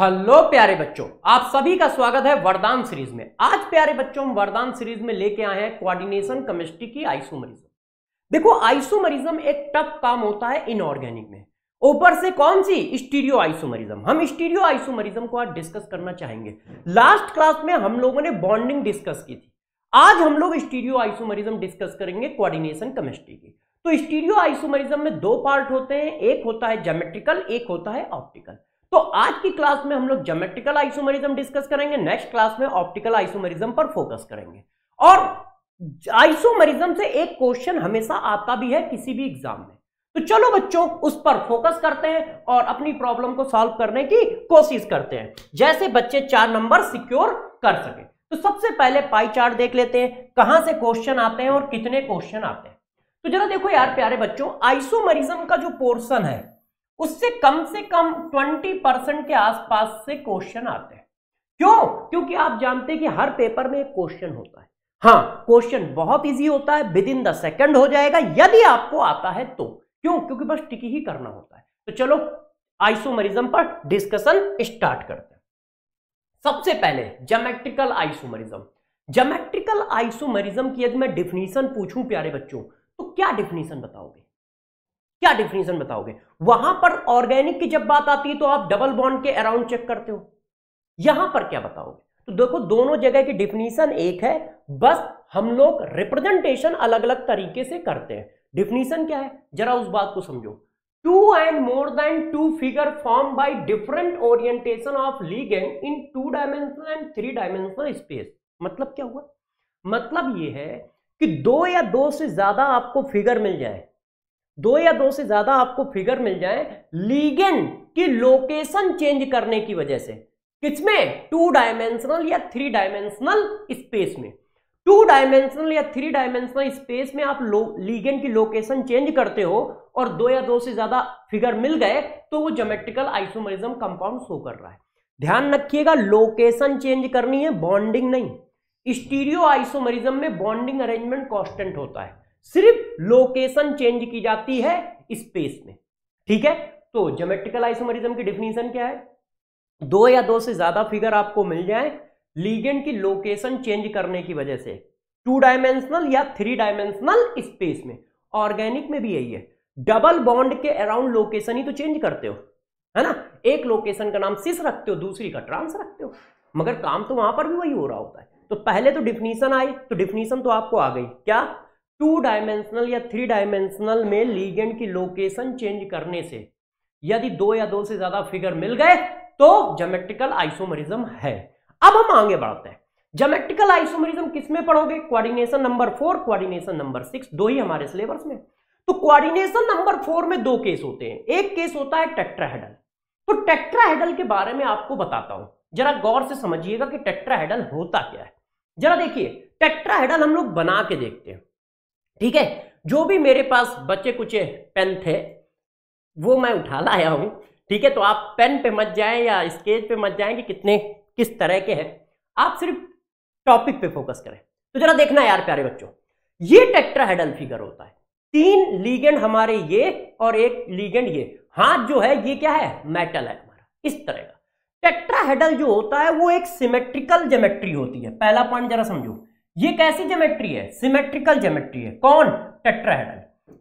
Hello प्यारे बच्चों, आप सभी का स्वागत है वरदान सीरीज में। आज प्यारे बच्चों हम वरदान सीरीज में लेके आए हैं कोऑर्डिनेशन केमिस्ट्री की आइसोमरिज्म। देखो आइसोमरिज्म एक टफ काम होता है इनऑर्गेनिक में, ऊपर से कौन सी स्टीरियो आइसोमरिज्म। हम स्टीरियो आइसोमरिज्म को आज डिस्कस करना चाहेंगे। लास्ट क्लास में हम लोगों ने बॉन्डिंग डिस्कस की थी, आज हम लोग स्टीरियो आइसोमरिज्म डिस्कस करेंगे कोऑर्डिनेशन केमिस्ट्री की। तो स्टीरियो आइसोमरिज्म में दो पार्ट होते हैं, एक होता है ज्योमेट्रिकल, एक होता है ऑप्टिकल। तो आज की क्लास में हम लोग ज्योमेट्रिकल आइसोमरिज्म डिस्कस करेंगे, नेक्स्ट क्लास में ऑप्टिकल आइसोमरिज्म पर फोकस करेंगे। और आइसोमरिज्म से एक क्वेश्चन हमेशा आता भी है किसी भी एग्जाम में, तो चलो बच्चों उस पर फोकस करते हैं और अपनी प्रॉब्लम को सॉल्व करने की कोशिश करते हैं, जैसे बच्चे 4 नंबर सिक्योर कर सके। तो सबसे पहले पाई चार्ट देख लेते हैं, कहां से क्वेश्चन आते हैं और कितने क्वेश्चन आते हैं। तो जरा देखो यार प्यारे बच्चों, आइसोमरिज्म का जो पोर्शन है उससे कम से कम 20% के आसपास से क्वेश्चन आते हैं। क्यों? क्योंकि आप जानते हैं कि हर पेपर में एक क्वेश्चन होता है। हाँ, क्वेश्चन बहुत इजी होता है, विद इन द सेकंड हो जाएगा यदि आपको आता है तो। क्यों? क्योंकि बस टिक ही करना होता है। तो चलो आइसोमरिज्म पर डिस्कशन स्टार्ट करते हैं। सबसे पहले ज्योमेट्रिकल आइसोमरिज्म। ज्योमेट्रिकल आइसोमरिज्म की यदि मैं डेफिनेशन पूछूं प्यारे बच्चों, तो क्या डेफिनेशन बताओगे, क्या डेफिनेशन बताओगे? वहां पर ऑर्गेनिक की जब बात आती है तो आप डबल बॉन्ड के अराउंड चेक करते हो, यहां पर क्या बताओगे? तो देखो दोनों जगह की डेफिनेशन एक है, बस हम लोग रिप्रेजेंटेशन अलग अलग तरीके से करते हैं। डेफिनेशन क्या है जरा उस बात को समझो। Two and more than two figure form by different orientation of ligand in 2 dimensional and 3 dimensional space. मतलब क्या हुआ? मतलब यह है कि दो या दो से ज्यादा आपको फिगर मिल जाए, दो या दो से ज्यादा आपको फिगर मिल जाए लिगेंड की लोकेशन चेंज करने की वजह से। किसमें? 2 डायमेंशनल या 3 डायमेंशनल स्पेस में। 2 डायमेंशनल या 3 डायमेंशनल स्पेस में आप लिगेंड की लोकेशन चेंज करते हो और दो या दो से ज्यादा फिगर मिल गए तो वो ज्योमेट्रिकल आइसोमरिज्म कंपाउंड शो कर रहा है। ध्यान रखिएगा, लोकेशन चेंज करनी है, बॉन्डिंग नहीं। स्टीरियो आइसोमरिज्म में बॉन्डिंग अरेंजमेंट कांस्टेंट होता है, सिर्फ लोकेशन चेंज की जाती है स्पेस में। ठीक है, तो ज्योमेट्रिकल आइसोमरिज्म की डेफिनेशन क्या है? दो या दो से ज्यादा फिगर आपको मिल जाए लिगेंड की लोकेशन चेंज करने की वजह से 2 डायमेंशनल या 3 डायमेंशनल स्पेस में। ऑर्गेनिक में भी यही है, डबल बॉन्ड के अराउंड लोकेशन ही तो चेंज करते हो, है ना? एक लोकेशन का नाम सिस रखते हो, दूसरी का ट्रांस रखते हो, मगर काम तो वहां पर भी वही हो रहा होता है। तो पहले तो डिफिनीशन आई, तो डिफिनीशन तो आपको आ गई क्या? 2 डायमेंशनल या 3 डायमेंशनल में लिगेंड की लोकेशन चेंज करने से यदि दो या दो से ज्यादा फिगर मिल गए तो ज्योमेट्रिकल आइसोमरिज्म है। अब हम आगे बढ़ते हैं। ज्योमेट्रिकल आइसोमरिज्म किसमें पढ़ोगे? कोऑर्डिनेशन नंबर 4, कोऑर्डिनेशन नंबर 6, दो ही हमारे सिलेबस में। तो कोऑर्डिनेशन नंबर 4 में दो केस होते हैं, एक केस होता है टेट्राहेडल। तो टेट्राहेडल के बारे में आपको बताता हूं, जरा गौर से समझिएगा कि टेट्राहेडल होता क्या है। जरा देखिए, टेट्राहेडल हम लोग बना के देखते हैं। ठीक है, जो भी मेरे पास बचे कुछ पेन थे वो मैं उठा लाया हूं। ठीक है, तो आप पेन पे मत जाएं या स्केच पे मत जाएं कि कितने किस तरह के हैं, आप सिर्फ टॉपिक पे फोकस करें। तो जरा देखना यार प्यारे बच्चों, ये टेट्राहेडल फिगर होता है, 3 लिगेंड हमारे ये और 1 लिगेंड ये। हाथ जो है ये क्या है? मेटल है हमारा। इस तरह का टेट्राहेडल जो होता है वो एक सिमेट्रिकल ज्योमेट्री होती है। पहला पॉइंट जरा समझो, ये कैसी ज्योमेट्री है? सिमेट्रिकल ज्योमेट्री है। कौन? टेट्राहेडल।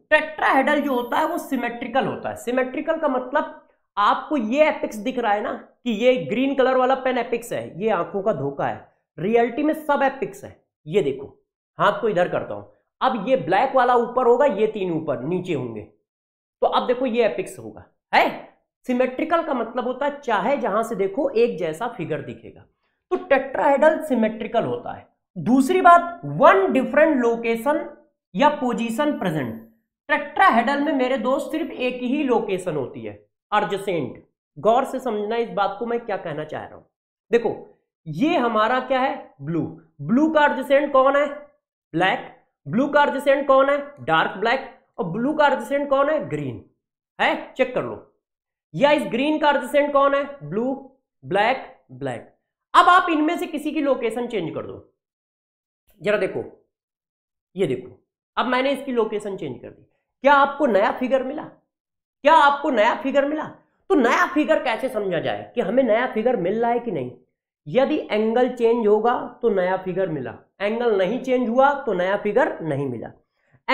टेट्राहेडल जो होता है वो सिमेट्रिकल होता है। सिमेट्रिकल का मतलब आपको ये एपिक्स दिख रहा है ना, कि ये ग्रीन कलर वाला पेन एपिक्स है, ये आंखों का धोखा है, रियलिटी में सब एपिक्स है। ये देखो, हाथ को इधर करता हूं, अब ये ब्लैक वाला ऊपर होगा, ये 3 ऊपर नीचे होंगे, तो अब देखो ये एपिक्स होगा है। सिमेट्रिकल का मतलब होता है चाहे जहां से देखो एक जैसा फिगर दिखेगा। तो टेट्राहेडल सिमेट्रिकल होता है। दूसरी बात, 1 डिफरेंट लोकेशन या पोजीशन प्रेजेंट। टेट्राहेडल में मेरे दोस्त सिर्फ एक ही लोकेशन होती है, अर्जेसेंट। गौर से समझना इस बात को, मैं क्या कहना चाह रहा हूं। देखो ये हमारा क्या है? ब्लू। ब्लू का अर्जेसेंट कौन है? ब्लैक। ब्लू का अर्जेसेंट कौन है? Dark black. और ब्लू का अर्जेसेंट कौन है? ग्रीन है, चेक कर लो। या इस ग्रीन का अर्जेसेंट कौन है? Blue, black, black. अब आप इनमें से किसी की लोकेशन चेंज कर दो। जरा देखो, ये देखो, अब मैंने इसकी लोकेशन चेंज कर दी, क्या आपको नया फिगर मिला? क्या आपको नया फिगर मिला? तो नया फिगर कैसे समझा जाए कि हमें नया फिगर मिल रहा है कि नहीं। यदि एंगल चेंज होगा तो नया फिगर मिला, एंगल नहीं चेंज हुआ तो नया फिगर नहीं मिला।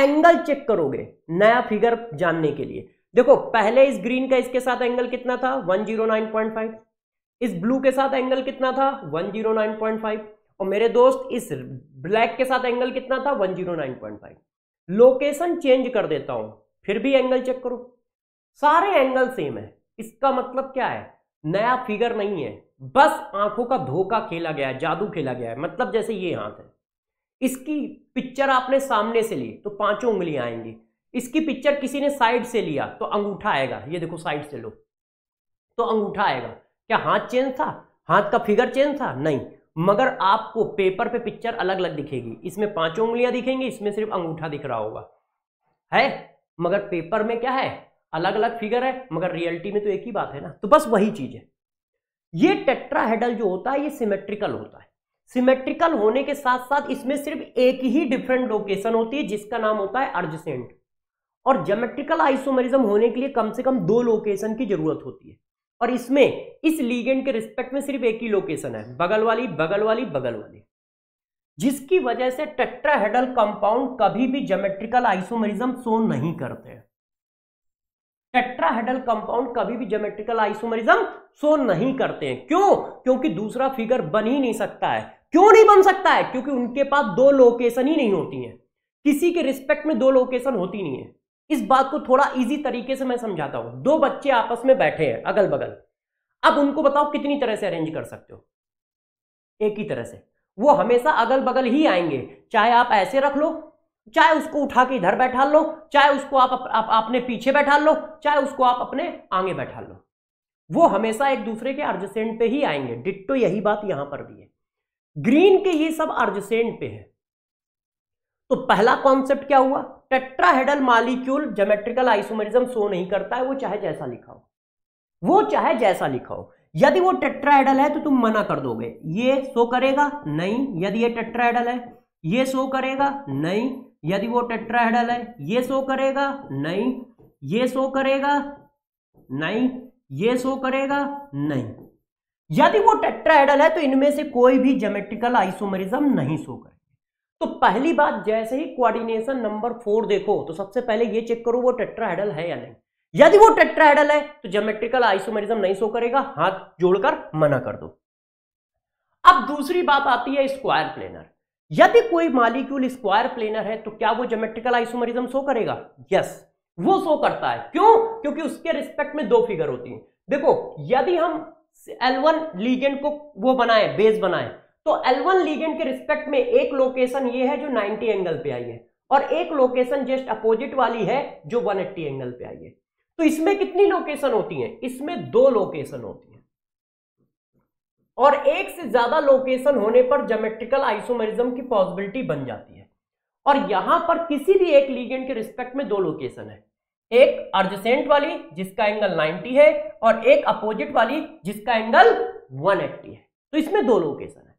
एंगल चेक करोगे नया फिगर जानने के लिए। देखो पहले इस ग्रीन का इसके साथ एंगल कितना था 109.5, इस ब्लू के साथ एंगल कितना था 109.5, और मेरे दोस्त इस ब्लैक के साथ एंगल कितना था 109.5। लोकेशन चेंज कर देता हूं फिर भी एंगल चेक करो, सारे एंगल सेम है। इसका मतलब क्या है, नया फिगर नहीं है, बस आंखों का धोखा खेला गया है, जादू खेला गया है। मतलब जैसे ये हाथ है, इसकी पिक्चर आपने सामने से ली तो पांचों उंगलियां आएंगी, इसकी पिक्चर किसी ने साइड से लिया तो अंगूठा आएगा, ये देखो साइड से लो तो अंगूठा आएगा। क्या हाथ चेंज था, हाथ का फिगर चेंज था? नहीं, मगर आपको पेपर पे पिक्चर अलग अलग दिखेगी, इसमें पांचों उंगलियां दिखेंगी, इसमें सिर्फ अंगूठा दिख रहा होगा है, मगर पेपर में क्या है अलग अलग फिगर है, मगर रियलिटी में तो एक ही बात है ना। तो बस वही चीज है। ये टेट्राहेडल जो होता है ये सिमेट्रिकल होता है। सिमेट्रिकल होने के साथ साथ इसमें सिर्फ एक ही डिफरेंट लोकेशन होती है जिसका नाम होता है एडजेसेंट, और ज्योमेट्रिकल आइसोमेरिज्म होने के लिए कम से कम दो लोकेशन की जरूरत होती है, और इसमें इस लिगेंड के रिस्पेक्ट में सिर्फ एक ही लोकेशन है, बगल वाली बगल वाली बगल वाली, जिसकी वजह से टेट्राहेडल कंपाउंड कभी भी ज्योमेट्रिकल आइसोमेरिज्म शो नहीं करते हैं। टेट्राहेडल कंपाउंड कभी भी ज्योमेट्रिकल आइसोमेरिज्म शो नहीं करते हैं। क्यों? क्योंकि दूसरा फिगर बन ही नहीं सकता है। क्यों नहीं बन सकता है? क्योंकि उनके पास दो लोकेशन ही नहीं होती है, किसी के रिस्पेक्ट में दो लोकेशन होती नहीं है। इस बात को थोड़ा इजी तरीके से मैं समझाता हूं। दो बच्चे आपस में बैठे हैं अगल बगल, अब उनको बताओ कितनी तरह से अरेंज कर सकते हो, एक ही तरह से। वो हमेशा अगल बगल ही आएंगे, चाहे आप ऐसे रख लो, चाहे उसको उठा के इधर बैठा लो, चाहे उसको आप अपने पीछे बैठा लो, चाहे उसको आप अपने आगे बैठा लो, वो हमेशा एक दूसरे के एडजेसेंट पे ही आएंगे। डिट्टो यही बात यहां पर भी है, ग्रीन के ये सब एडजेसेंट पे है। तो पहला कॉन्सेप्ट क्या हुआ, tetrahedral molecule geometrical isomerism show नहीं करता है, वो चाहे जैसा लिखा हो, वो चाहे जैसा लिखा हो। यदि वो टेट्राहेडल है तो तुम मना कर दोगे, ये शो करेगा नहीं। यदि ये टेट्राहेडल है ये शो करेगा नहीं, यदि वो टेट्राहेडल है ये शो करेगा नहीं, ये शो करेगा नहीं, ये शो करेगा नहीं। यदि वो टेट्राहेडल है तो इनमें से कोई भी ज्योमेट्रिकल आइसोमेरिज्म नहीं शो करेगा। तो पहली बात, जैसे ही कोऑर्डिनेशन नंबर 4 देखो तो सबसे पहले ये चेक करो वो टेट्राहेडल है या नहीं। यदि वो टेट्राहेडल है तो ज्योमेट्रिकल आइसोमेरिज्म नहीं शो करेगा, हाथ जोड़कर मना कर दो। अब दूसरी बात आती है स्क्वायर प्लेनर। यदि कोई मॉलिक्यूल स्क्वायर प्लेनर है तो क्या वो ज्योमेट्रिकल आइसोमेरिज्म शो करेगा? यस, वो शो करता है। क्यों? क्योंकि उसके रिस्पेक्ट में दो फिगर होती है। देखो यदि हम L1 लिगेंड को वो बनाए, बेस बनाए, तो L1 लिगेंड के रिस्पेक्ट में एक लोकेशन ये है जो 90 एंगल पे आई है, और एक लोकेशन जस्ट अपोजिट वाली है जो 180 एंगल पे आई है। तो इसमें कितनी लोकेशन होती हैं? इसमें दो लोकेशन होती हैं, और एक से ज्यादा लोकेशन होने पर ज्योमेट्रिकल आइसोमेरिज्म की पॉसिबिलिटी बन जाती है। और यहां पर किसी भी एक लिगेंड के रिस्पेक्ट में दो लोकेशन है, एक एडजेसेंट वाली जिसका एंगल 90 है और एक अपोजिट वाली जिसका एंगल 180 है, तो इसमें दो लोकेशन है।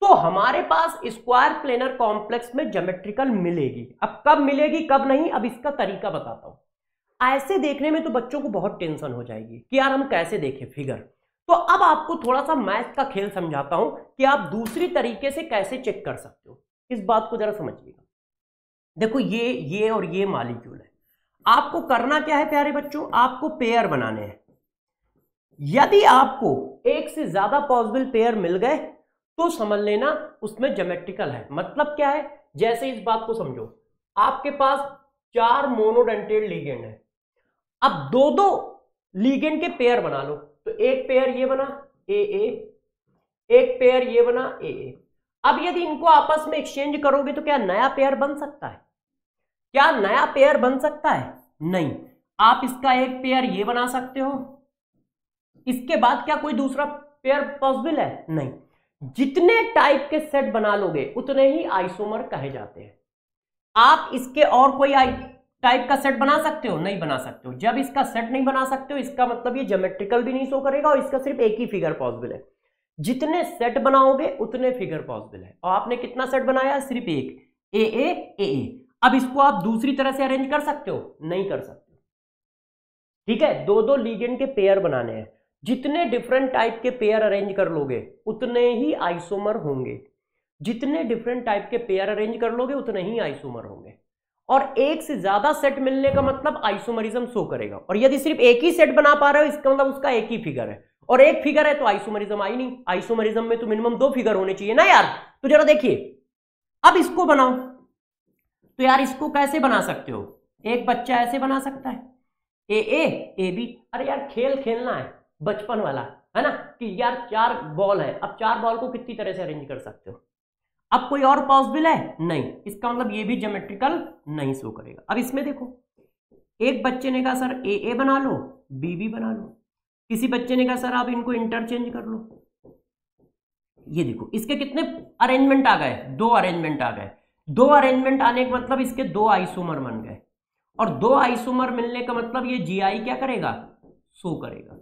तो हमारे पास स्क्वायर प्लेनर कॉम्प्लेक्स में ज्योमेट्रिकल मिलेगी। अब कब मिलेगी कब नहीं, अब इसका तरीका बताता हूं। ऐसे देखने में तो बच्चों को बहुत टेंशन हो जाएगी कि यार हम कैसे देखें फिगर, तो अब आपको थोड़ा सा मैथ का खेल समझाता हूं कि आप दूसरी तरीके से कैसे चेक कर सकते हो। इस बात को जरा समझिएगा। देखो ये और ये मॉलिक्यूल है। आपको करना क्या है प्यारे बच्चों, आपको पेयर बनाने हैं। यदि आपको एक से ज्यादा पॉसिबल पेयर मिल गए तो समझ लेना उसमें ज्योमेट्रिकल है। मतलब क्या है, जैसे इस बात को समझो, आपके पास 4 मोनोडेंटेड लिगेंड है। अब दो लिगेंड के पेयर बना लो, तो एक पेयर ये बना AA, एक पेयर ये बना AA। अब यदि इनको आपस में एक्सचेंज करोगे तो क्या नया पेयर बन सकता है? क्या नया पेयर बन सकता है? नहीं। आप इसका एक पेयर ये बना सकते हो, इसके बाद क्या कोई दूसरा पेयर पॉसिबल है? नहीं। जितने टाइप के सेट बना लोगे उतने ही आइसोमर कहे जाते हैं। आप इसके और कोई टाइप का सेट बना सकते हो? नहीं बना सकते हो। जब इसका सेट नहीं बना सकते हो इसका मतलब ये ज्योमेट्रिकल भी नहीं शो करेगा, और इसका सिर्फ एक ही फिगर पॉसिबल है। जितने सेट बनाओगे उतने फिगर पॉसिबल है। और आपने कितना सेट बनाया? सिर्फ एक, AA AA। अब इसको आप दूसरी तरह से अरेंज कर सकते हो? नहीं कर सकते। ठीक है, दो दो लिगेंड के पेयर बनाने हैं। जितने डिफरेंट टाइप के पेयर अरेंज कर लोगे उतने ही आइसोमर होंगे, जितने डिफरेंट टाइप के पेयर अरेंज कर लोगे उतने ही आइसोमर होंगे। और एक से ज्यादा सेट मिलने का मतलब आइसोमरिज्म शो करेगा, और यदि सिर्फ एक ही सेट बना पा रहे हो इसका मतलब उसका एक ही फिगर है, और एक फिगर है तो आइसोमरिज्म आई नहीं। आइसोमरिज्म में तो मिनिमम दो फिगर होने चाहिए ना यार। तो जरा देखिए, अब इसको बनाओ तो यार इसको कैसे बना सकते हो? एक बच्चा ऐसे बना सकता है ए ए ए बी। अरे यार खेल खेलना है बचपन वाला, है ना, कि यार चार बॉल है, अब चार बॉल को कितनी तरह से अरेंज कर सकते हो? अब कोई और पॉसिबल है? नहीं। इसका मतलब ये भी ज्योमेट्रिकल नहीं शो करेगा। अब इसमें देखो, एक बच्चे ने कहा सर ए ए बना लो, बी बी बना लो, किसी बच्चे ने कहा सर आप इनको इंटरचेंज कर लो। ये देखो इसके कितने अरेंजमेंट आ गए? दो अरेंजमेंट आ गए। दो अरेंजमेंट आने का मतलब इसके दो आइसोमर बन गए, और दो आइसोमर मिलने का मतलब ये जी आई क्या करेगा? शो करेगा।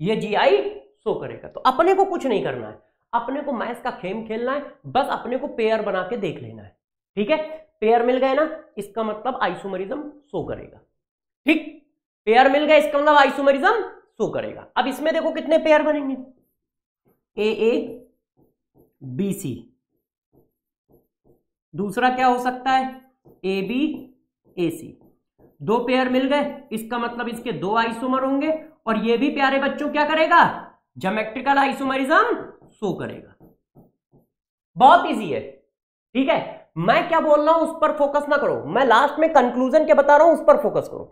ये जी आई शो करेगा। तो अपने को कुछ नहीं करना है, अपने को मैथ्स का खेम खेलना है, बस अपने को पेयर बना के देख लेना है। ठीक है, पेयर मिल गए ना, इसका मतलब आइसोमरिज्म शो करेगा। ठीक, पेयर मिल गए इसका मतलब आइसोमरिज्म शो करेगा। अब इसमें देखो कितने पेयर बनेंगे, ए बी सी, दूसरा क्या हो सकता है ए बी ए सी, दो पेयर मिल गए, इसका मतलब इसके दो आइसोमर होंगे, और ये भी प्यारे बच्चों क्या करेगा? ज्योमेट्रिकल आइसोमरिज्म शो करेगा। बहुत इजी है। ठीक है, मैं क्या बोल रहा हूं उस पर फोकस ना करो, मैं लास्ट में कंक्लूजन क्या बता रहा हूं उस पर फोकस करो।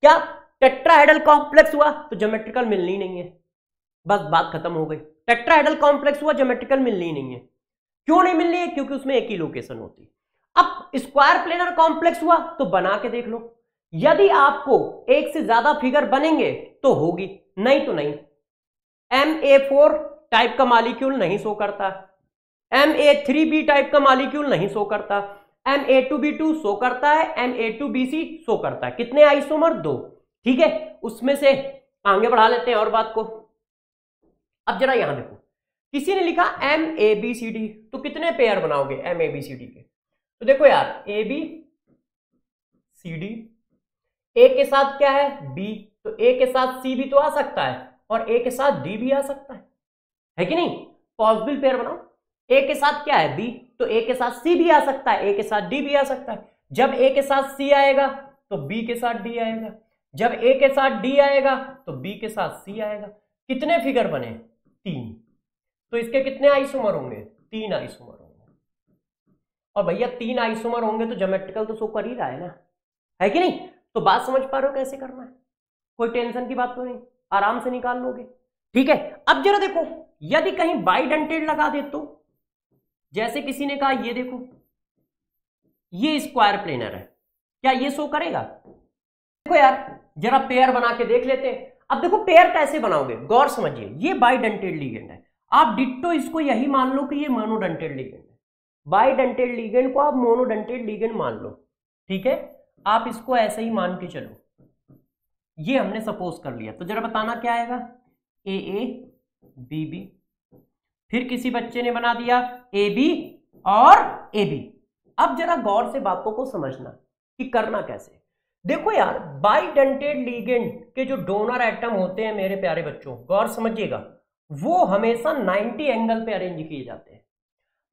क्या टेट्राहेड्रल कॉम्प्लेक्स हुआ तो ज्योमेट्रिकल मिलनी नहीं है, बस बात खत्म हो गई। टेट्राहेड्रल कॉम्प्लेक्स हुआ, ज्योमेट्रिकल मिलनी नहीं है। क्यों नहीं मिलनी है? क्योंकि उसमें एक ही लोकेशन होती है। अब स्क्वायर प्लेनर कॉम्प्लेक्स हुआ तो बना के देख लो, यदि आपको एक से ज्यादा फिगर बनेंगे तो होगी, नहीं तो नहीं। MA4 टाइप का मॉलिक्यूल नहीं शो करता, MA3B टाइप का मॉलिक्यूल नहीं शो करता, MA2B2 शो करता है, MA2BC शो करता है। कितने आइसोमर? दो। ठीक है, उसमें से आगे बढ़ा लेते हैं और बात को। अब जरा यहां देखो, किसी ने लिखा MABCD, तो कितने पेयर बनाओगे MABCD के? तो देखो यार ABCD, A के साथ क्या है B, तो A के साथ C भी तो आ सकता है और ए के साथ डी भी आ सकता है कि नहीं? पॉसिबल पेयर बनाओ। ए के साथ क्या है बी, तो ए के साथ सी भी आ सकता है, ए के साथ डी भी आ सकता है। जब ए के साथ सी आएगा तो बी के साथ डी आएगा, जब ए के साथ डी आएगा तो बी के साथ सी आएगा। कितने फिगर बने? तीन। तो इसके कितने आइसोमर होंगे? तीन आइसोमर होंगे। और भैया तीन आइसोमर होंगे तो ज्योमेट्रिकल तो शो कर ही रहा है ना, है कि नहीं? तो बात समझ पा रहे हो कैसे करना है? कोई टेंशन की बात तो नहीं, आराम से निकाल लोगे। ठीक है, अब जरा देखो, यदि कहीं बाइडेंटेड लगा दे तो, जैसे किसी ने कहा ये देखो ये स्क्वायर प्लेनर है, क्या ये शो करेगा? देखो यार जरा पेयर बना के देख लेते हैं। अब देखो पेयर कैसे बनाओगे, गौर समझिए। ये बाइडेंटेड लिगेंड है, आप डिट्टो इसको यही मान लो कि ये मोनोडेंटेड लिगेंड है। बाइडेंटेड लिगेंड को आप मोनोडेंटेड लिगेंड मान लो। ठीक है, आप इसको ऐसे ही मान के चलो, ये हमने सपोज कर लिया। तो जरा बताना क्या आएगा? ए बी बी, फिर किसी बच्चे ने बना दिया ए बी और ए बी। अब जरा गौर से बातों को समझना कि करना कैसे। देखो यार बाइडेंटेड लिगेंड के जो डोनर एटम होते हैं मेरे प्यारे बच्चों, गौर समझिएगा, वो हमेशा 90 एंगल पे अरेंज किए जाते हैं।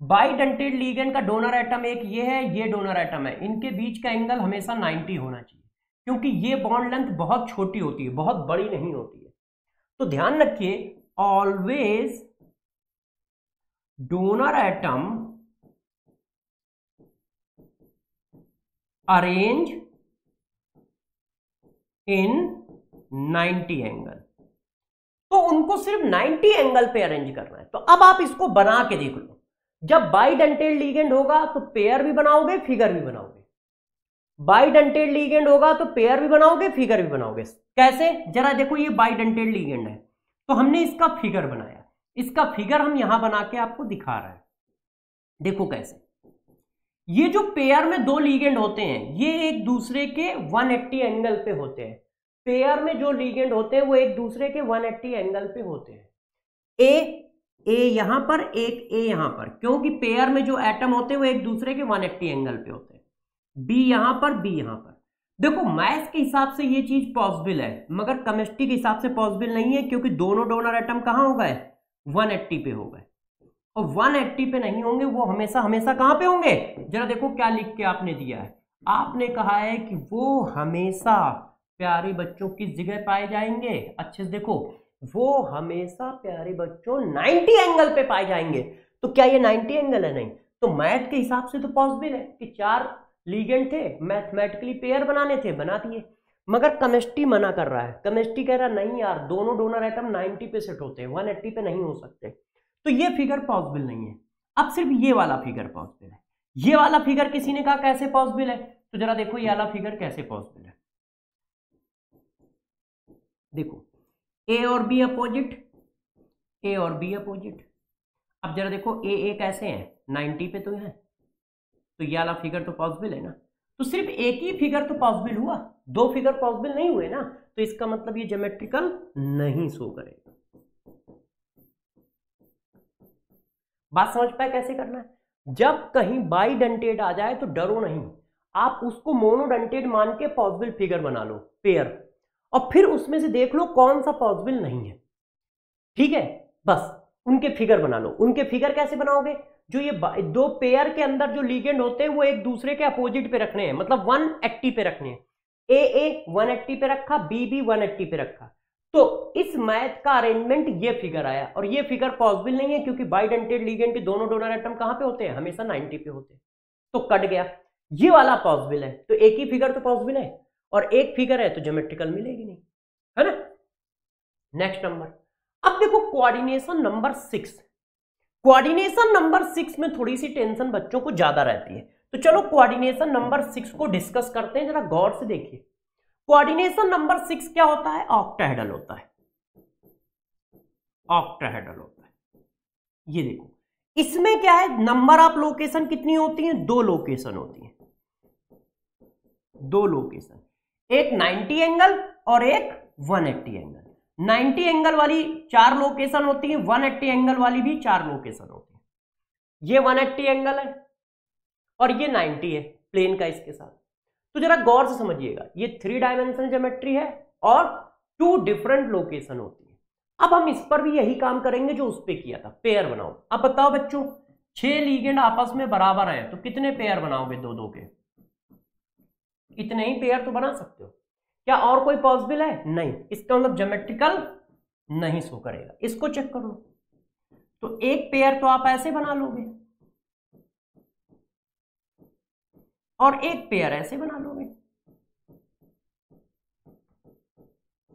बाइडेंटेड लिगेंड का डोनर एटम एक ये है, ये डोनर एटम है, इनके बीच का एंगल हमेशा 90 होना चाहिए, क्योंकि ये बॉन्ड लेंथ बहुत छोटी होती है, बहुत बड़ी नहीं होती है। तो ध्यान रखिए, always donor atom arrange in 90 angle, तो उनको सिर्फ 90 एंगल पे अरेंज करना है। तो अब आप इसको बना के देख लो, जब बाइडेंटेड लिगेंड होगा तो पेयर भी बनाओगे फिगर भी बनाओगे, बाइडेंटेड लिगेंड होगा तो पेयर भी बनाओगे फिगर भी बनाओगे। कैसे? जरा देखो, ये बाइडेंटेड लिगेंड है तो हमने इसका फिगर बनाया, इसका फिगर हम यहां बना के आपको दिखा रहे हैं। देखो कैसे, ये जो पेयर में दो लिगेंड होते हैं ये एक दूसरे के 180 एंगल पे होते हैं। पेयर में जो लिगेंड होते हैं वो एक दूसरे के 180 एंगल पे होते हैं। ए यहां पर, एक ए यहां पर, क्योंकि पेयर में जो एटम होते हैं वो एक दूसरे के 180 एंगल पे होते हैं। बी यहां पर, बी यहां पर। देखो मैथ्स के हिसाब से ये चीज पॉसिबल है मगर केमिस्ट्री के हिसाब से पॉसिबल नहीं है, क्योंकि दोनों डोनर एटम कहाँ हो गए 180 पे हो गए, और 180 पे नहीं होंगे वो हमेशा हमेशा कहाँ पे होंगे। जरा देखो क्या लिख के आपने दिया है, आपने कहा है कि वो हमेशा प्यारे बच्चों किस जगह पाए जाएंगे, अच्छे से देखो, वो हमेशा प्यारे बच्चों 90 एंगल पे पाए जाएंगे। तो क्या ये 90 एंगल है? नहीं। तो मैथ के हिसाब से तो पॉसिबल है कि चार लीगेंड थे, मैथमेटिकली पेयर बनाने थे, बना दिए। मगर केमिस्ट्री मना कर रहा है, केमिस्ट्री कह रहा नहीं यार दोनों डोनर एटम 90 पे सेट होते हैं, 180 पे नहीं हो सकते। तो ये फिगर पॉसिबल नहीं है। अब सिर्फ ये वाला फिगर पॉसिबल है। ये वाला फिगर किसी ने कहा कैसे पॉसिबल है, तो जरा देखो ये वाला फिगर कैसे पॉसिबल है। देखो ए और बी अपोजिट, ए और बी अपोजिट। अब जरा देखो ए कैसे हैं 90 पे तो है, तो ये वाला फिगर तो पॉसिबल है ना। तो सिर्फ एक ही फिगर तो पॉसिबल हुआ, दो फिगर पॉसिबल नहीं हुए ना। तो इसका मतलब ये ज्योमेट्रिकल नहीं शो करेगा। बात समझ पाए कैसे करना है? जब कहीं बाइडेंटेड आ जाए तो डरो नहीं, आप उसको मोनोडेंटेड मान के पॉसिबल फिगर बना लो पेयर, और फिर उसमें से देख लो कौन सा पॉसिबल नहीं है। ठीक है, बस उनके फिगर बना लो। उनके फिगर कैसे बनाओगे? जो ये दो पेयर के अंदर जो लीगेंड होते हैं वो एक दूसरे के अपोजिट पे रखने हैं, मतलब 180 पे रखने हैं। ए 180 पे रखा, बी 180 पे रखा। तो इस मैथ का अरेंजमेंट ये फिगर आया, और ये फिगर पॉसिबल नहीं है क्योंकि बाइडेंटेड लीगेंड के दोनों डोनर एटम कहां पे होते हैं? हमेशा 90 पे होते हैं। तो कट गया। ये वाला पॉसिबल है, तो एक ही फिगर तो पॉसिबल है, और एक फिगर है तो ज्योमेट्रिकल मिलेगी नहीं, है ना। नेक्स्ट नंबर, अब देखो कोऑर्डिनेशन नंबर 6। कोऑर्डिनेशन नंबर 6 में थोड़ी सी टेंशन बच्चों को ज्यादा रहती है, तो चलो कोऑर्डिनेशन नंबर 6 को डिस्कस करते हैं। जरा गौर से देखिए, कोऑर्डिनेशन नंबर 6 क्या होता है? ऑक्टाहेड्रल होता है, ऑक्टाहेड्रल होता है। ये देखो इसमें क्या है, नंबर ऑफ लोकेशन कितनी होती है? दो लोकेशन होती है, दो लोकेशन, एक 90 एंगल और एक 180 एंगल। 90 एंगल वाली चार लोकेशन होती है, 180 एंगल वाली भी चार लोकेशन होती है। ये 180 एंगल है और ये 90 है प्लेन का इसके साथ। तो जरा गौर से समझिएगा, ये 3 डायमेंशनल ज्योमेट्री है और 2 डिफरेंट लोकेशन होती है। अब हम इस पर भी यही काम करेंगे जो उस पे किया था, पेयर बनाओ। अब बताओ बच्चों, 6 लीगेंड आपस में बराबर है तो कितने पेयर बनाओगे? दो दो के। इतने ही पेयर तो बना सकते हो। क्या और कोई पॉसिबल है? नहीं। इसका मतलब ज्योमेट्रिकल नहीं शो करेगा। इसको चेक कर लो, तो एक पेयर तो आप ऐसे बना लोगे और एक पेयर ऐसे बना लोगे।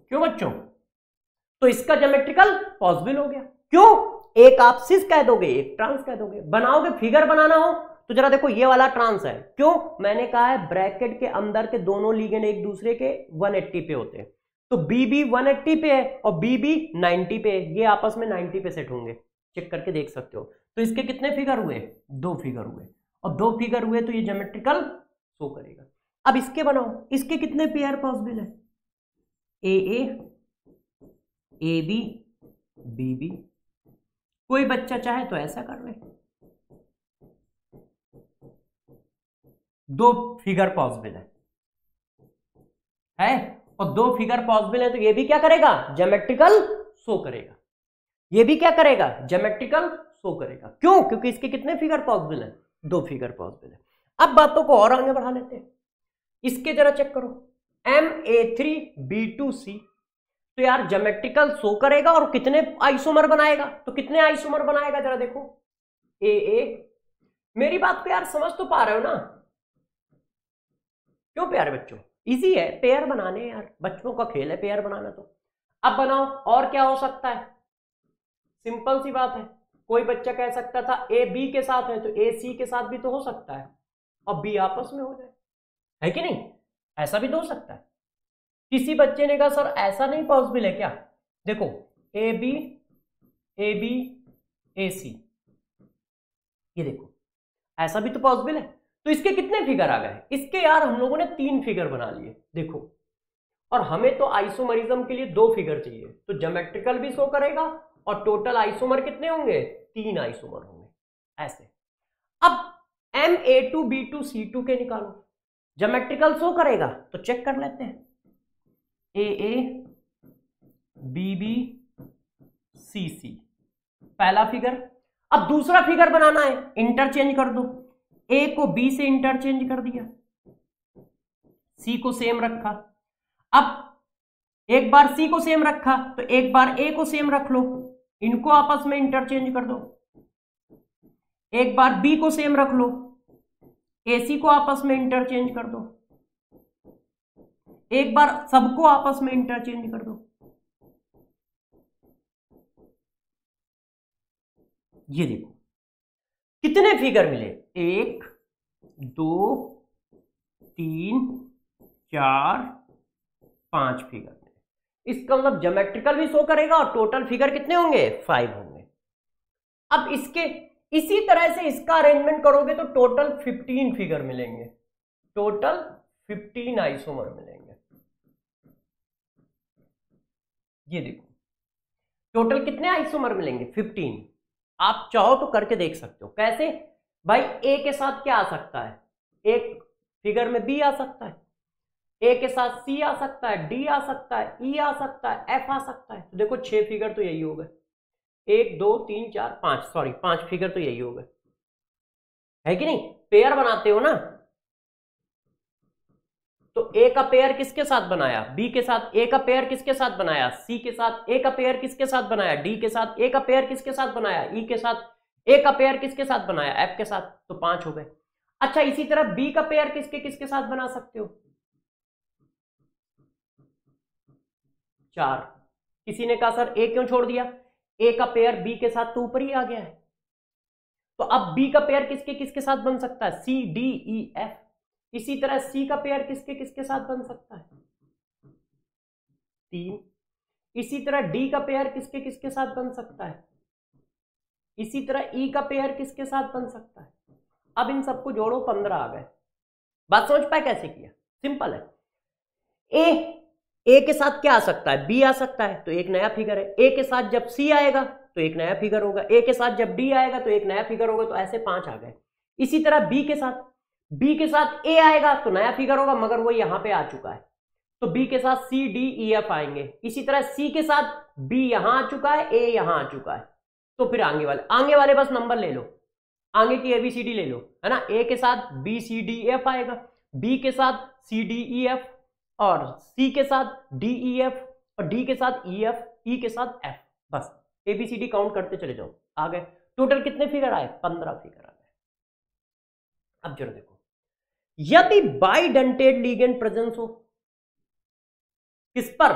क्यों बच्चों? तो इसका ज्योमेट्रिकल पॉसिबल हो गया। क्यों? एक आप सिस कह दोगे, एक ट्रांस कह दोगे। बनाओगे फिगर बनाना हो तो जरा देखो ये वाला ट्रांस है। क्यों? मैंने कहा है ब्रैकेट के अंदर के दोनों लीगेंड एक दूसरे के 180 पे होते हैं, तो बीबी 180 पे है और बीबी 90 पे है। ये आपस में 90 पे सेट होंगे, चेक करके देख सकते हो। तो इसके कितने फिगर हुए? दो फिगर हुए, और दो फिगर हुए तो ये ज्योमेट्रिकल शो करेगा। अब इसके बनाओ, इसके कितने पेयर पॉसिबल है? A B, B B. कोई बच्चा चाहे तो ऐसा कर ले, दो फिगर पॉसिबल है और दो फिगर पॉसिबल है। तो ये भी क्या करेगा? ज्योमेट्रिकल शो करेगा। ये भी क्या करेगा? ज्योमेट्रिकल शो करेगा। क्यों? क्योंकि इसके कितने फिगर पॉसिबल है? दो फिगर पॉसिबल है। अब बातों को और आगे बढ़ा लेते हैं। इसके जरा चेक करो, MA3B2C। तो यार ज्योमेट्रिकल शो करेगा और कितने आइसोमर बनाएगा? तो कितने आइसोमर बनाएगा? जरा देखो AA। मेरी बात को यार समझ तो पा रहे हो ना? क्यों प्यारे बच्चों? इजी है पेयर बनाने, यार बच्चों का खेल है पेयर बनाना। तो अब बनाओ और क्या हो सकता है? सिंपल सी बात है, कोई बच्चा कह सकता था ए बी के साथ है तो ए सी के साथ भी तो हो सकता है, और बी आपस में हो जाए, है कि नहीं? ऐसा भी तो हो सकता है। किसी बच्चे ने कहा सर ऐसा नहीं पॉसिबल है क्या? देखो ए बी, ए बी, ए सी, ये देखो ऐसा भी तो पॉसिबल है। तो इसके कितने फिगर आ गए? इसके यार हम लोगों ने 3 फिगर बना लिए देखो, और हमें तो आइसोमरिज्म के लिए 2 फिगर चाहिए। तो ज्योमेट्रिकल भी शो करेगा और टोटल आइसोमर कितने होंगे? 3 आइसोमर होंगे ऐसे। अब MA2B2C2 के निकालो। ज्योमेट्रिकल शो करेगा तो चेक कर लेते हैं। ए बी बी सी सी पहला फिगर। अब दूसरा फिगर बनाना है, इंटरचेंज कर दो। ए को बी से इंटरचेंज कर दिया, सी को सेम रखा। अब एक बार सी को सेम रखा तो एक बार ए को सेम रख लो, इनको आपस में इंटरचेंज कर दो। एक बार बी को सेम रख लो, एसी को आपस में इंटरचेंज कर दो। एक बार सबको आपस में इंटरचेंज कर दो। ये देखो कितने फिगर मिले, एक दो तीन चार पांच फिगर मिले। इसका मतलब ज्योमेट्रिकल भी शो करेगा और टोटल फिगर कितने होंगे, 5 होंगे। अब इसके इसी तरह से इसका अरेंजमेंट करोगे तो टोटल 15 फिगर मिलेंगे, टोटल 15 आइसोमर मिलेंगे। ये देखो टोटल कितने आइसोमर मिलेंगे, 15। आप चाहो तो करके देख सकते हो कैसे भाई। ए के साथ क्या आ सकता है, एक फिगर में बी आ सकता है, ए के साथ सी आ सकता है, डी आ सकता है, ई आ सकता है, एफ आ सकता है। तो देखो 6 फिगर तो यही हो गए, 5 फिगर तो यही हो गए, है कि नहीं। पेयर बनाते हो ना तो ए का पेयर किसके साथ बनाया, बी के साथ। ए का पेयर किसके साथ बनाया, सी के साथ। ए का पेयर किसके साथ बनाया, डी के साथ। ए का पेयर किसके साथ बनाया, ई के साथ। ए का पेयर किसके साथ बनाया, एफ के साथ। तो 5 हो गए। अच्छा इसी तरह बी का पेयर किसके किसके साथ बना सकते हो, 4। किसी ने कहा सर ए क्यों छोड़ दिया, ए का पेयर बी के साथ तो ऊपर ही आ गया है, तो अब बी का पेयर किसके किसके साथ बन सकता है, सी डी ई एफ। इसी तरह सी का पेयर किसके किसके साथ बन सकता है, 3। इसी तरह डी का पेयर किसके किसके साथ बन सकता है, इसी तरह ई का पेयर किसके साथ बन सकता है। अब इन सबको जोड़ो, 15 आ गए। बात समझ पाए कैसे किया, सिंपल है। ए के साथ क्या आ सकता है, बी आ सकता है, तो एक नया फिगर है। ए के साथ जब सी आएगा तो एक नया फिगर होगा, ए के साथ जब डी आएगा तो एक नया फिगर होगा। तो ऐसे 5 आ गए। इसी तरह बी के साथ ए आएगा तो नया फिगर होगा, मगर वो यहाँ पे आ चुका है, तो बी के साथ सी डी ई एफ आएंगे। इसी तरह सी के साथ बी यहाँ आ चुका है, ए यहाँ आ चुका है। तो फिर आगे वाले बस नंबर ले लो, आगे की ABCD ले लो, है ना। ए के साथ BCDF आएगा, बी के साथ CDEF, और सी के साथ DEF, और डी के साथ EF, E के साथ F। बस ABCD काउंट करते चले जाओ, आ गए। टोटल कितने फिगर आए, 15 फिगर आ गए। अब जरा देखो, यदि बाइडेंटेड लिगेंड प्रेजेंस हो किस पर,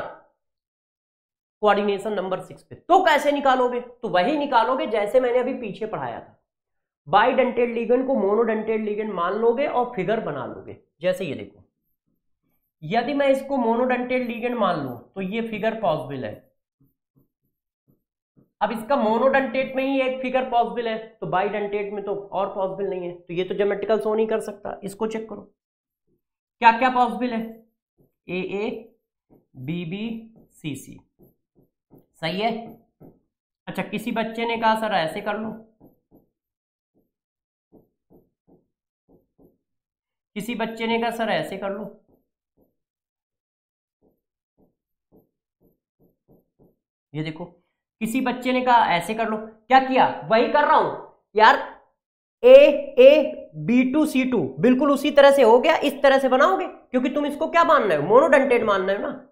कोऑर्डिनेशन नंबर 6 पे, तो कैसे निकालोगे, तो वही निकालोगे जैसे मैंने अभी पीछे पढ़ाया था। बाइडेंटेड लिगेंड को मोनोडेंटेड लिगेंड मान लोगे और फिगर बना लोगे। जैसे ये देखो, यदि मैं इसको मोनोडेंटेड लिगेंड मान लूं तो ये फिगर पॉसिबल है। अब इसका मोनोडेंटेड में ही एक फिगर पॉसिबल है, तो बाइडेंटेड में तो और पॉसिबल नहीं है, तो ये तो ज्योमेट्रिकल शो नहीं कर सकता। इसको चेक करो क्या क्या पॉसिबल है, ए बी बी सी सी, सही है। अच्छा किसी बच्चे ने कहा सर ऐसे कर लो, किसी बच्चे ने कहा सर ऐसे कर लो, ये देखो किसी बच्चे ने कहा ऐसे कर लो। क्या किया, वही कर रहा हूं यार, A B two C two बिल्कुल उसी तरह से हो गया। इस तरह से बनाओगे क्योंकि तुम इसको क्या मान रहे हो, मोनोडेंटेड मान रहे हो ना।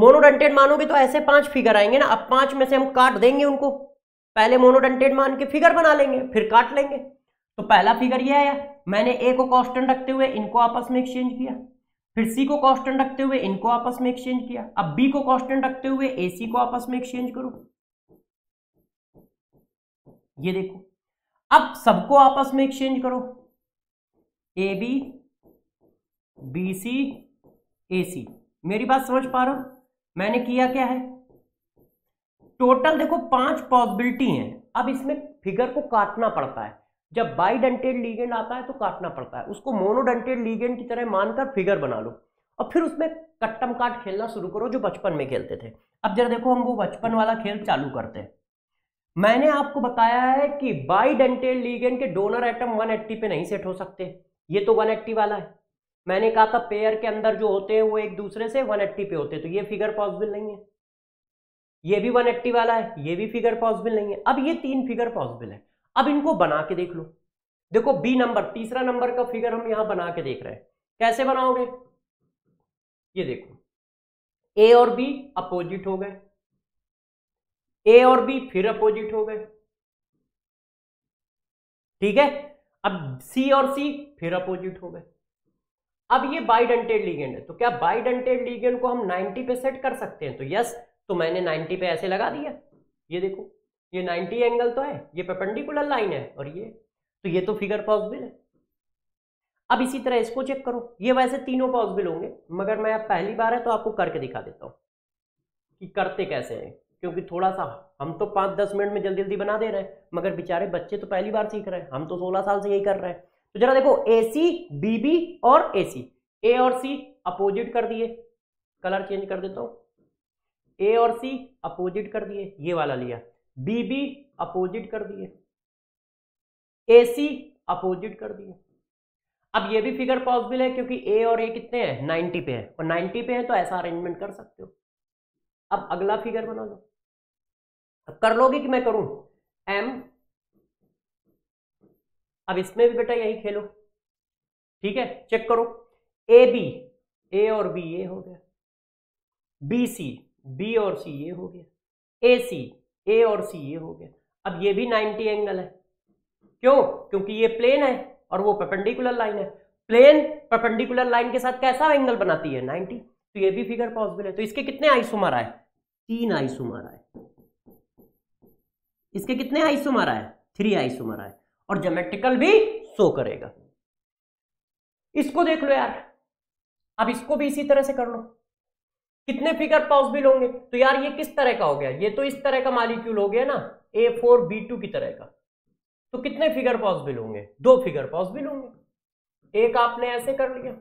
मोनोडेंटेड मानोगे तो ऐसे 5 फिगर आएंगे ना। अब 5 में से हम काट देंगे उनको, पहले मोनोडेंटेड मान के फिगर बना लेंगे फिर काट लेंगे। तो पहला फिगर ये आया, मैंने ए को कांस्टेंट रखते हुए इनको आपस में एक्सचेंज किया, फिर सी को कांस्टेंट रखते हुए इनको आपस में एक्सचेंज किया, अब बी को कांस्टेंट रखते हुए एसी को आपस में एक्सचेंज करो। ये देखो अब सबको आपस में एक्सचेंज करो, ए बी बी सी ए सी। मेरी बात समझ पा रहे हो, मैंने किया क्या है, टोटल देखो 5 पॉसिबिलिटी हैं। अब इसमें फिगर को काटना पड़ता है, जब बाइडेंटेड लिगेंड आता है तो काटना पड़ता है, उसको मोनोडेंटेड लिगेंड की तरह मानकर फिगर बना लो और फिर उसमें कट्टम काट खेलना शुरू करो जो बचपन में खेलते थे। अब जरा देखो हम वो बचपन वाला खेल चालू करते हैं। मैंने आपको बताया है कि बाइडेंटेड लिगेंड के डोनर एटम 180 पे नहीं सेट हो सकते, ये तो 180 वाला है। मैंने कहा था पेयर के अंदर जो होते हैं वो एक दूसरे से 180 पे होते हैं, तो ये फिगर पॉसिबल नहीं है, ये भी 180 वाला है, ये भी फिगर पॉसिबल नहीं है। अब ये तीन फिगर पॉसिबल है, अब इनको बना के देख लो। देखो बी नंबर, तीसरा नंबर का फिगर हम यहां बना के देख रहे हैं, कैसे बनाओगे ये देखो, ए और बी अपोजिट हो गए, ए और बी फिर अपोजिट हो गए, ठीक है। अब सी और सी फिर अपोजिट हो गए। अब ये बाइडेंटेड लिगेंड है, तो क्या बाइडेंटेड लिगेंड को हम 90 पे सेट कर सकते हैं? तो यस, तो मैंने 90 पे ऐसे लगा दिया। ये देखो ये 90 एंगल तो है, ये परपेंडिकुलर लाइन है और ये, तो ये तो फिगर पॉसिबल है। अब इसी तरह इसको चेक करो, ये वैसे तीनों पॉसिबल होंगे मगर मैं अब पहली बार है तो आपको करके दिखा देता हूँ कि करते कैसे हैं, क्योंकि थोड़ा सा हम तो 5-10 मिनट में जल्दी जल्दी बना दे रहे हैं मगर बेचारे बच्चे तो पहली बार सीख रहे हैं, हम तो 16 साल से यही कर रहे हैं। तो जरा देखो, ए सी बी बी और ए सी, ए और सी अपोजिट कर दिए, कलर चेंज कर देता हूँ, ए और सी अपोजिट कर दिए, ये वाला लिया, बी बी अपोजिट कर दिए, ए सी अपोजिट कर दिए। अब ये भी फिगर पॉसिबल है क्योंकि ए और ए कितने हैं, 90 पे है, और 90 पे है तो ऐसा अरेंजमेंट कर सकते हो। अब अगला फिगर बना लो। अब कर लोगे कि मैं करूं? एम, अब इसमें भी बेटा यही खेलो, ठीक है, चेक करो, ए बी, ए और बी ये हो गया, बी सी, बी और सी ये हो गया, ए सी, ए और सी ये हो गया। अब ये भी 90 एंगल है, क्यों? क्योंकि ये प्लेन है और वो परपेंडिकुलर लाइन है। प्लेन परपेंडिकुलर लाइन के साथ कैसा एंगल बनाती है, 90, तो ये भी फिगर पॉसिबल है। तो इसके कितने आइसोमर आए, 3 आइसोमर आए, इसके कितने आइसोमर आए, 3 आइसोमर आए, और ज्योमेट्रिकल भी शो करेगा। इसको देख लो यार, अब इसको भी इसी तरह से कर लो, कितने फिगर पॉसिबल होंगे। तो यार ये किस तरह का हो गया, ये तो इस तरह का मॉलिक्यूल हो गया ना, A4B2 की तरह का, तो कितने फिगर पॉसिबल होंगे, 2 फिगर पॉसिबल होंगे। एक आपने ऐसे कर लिया,